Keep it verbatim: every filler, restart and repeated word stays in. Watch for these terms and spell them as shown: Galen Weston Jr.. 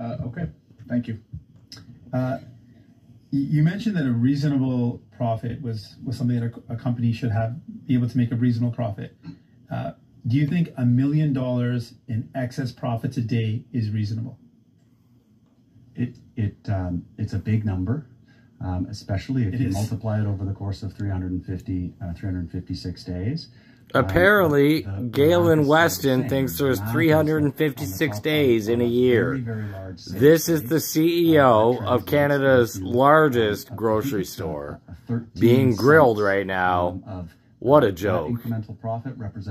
Uh, okay, thank you. Uh, you mentioned that a reasonable profit was, was something that a, a company should have, be able to make a reasonable profit. Uh, do you think a million dollars in excess profits a day is reasonable? It, it, um, it's a big number, um, especially if it you is. multiply it over the course of three hundred fifty, uh, three hundred fifty-six days. Apparently, um, the, the Galen Weston thinks there's three hundred fifty-six days in a year. Very, very this is the C E O uh, of Canada's largest a grocery a store, being grilled right now. Of, what a joke. Incremental profit represents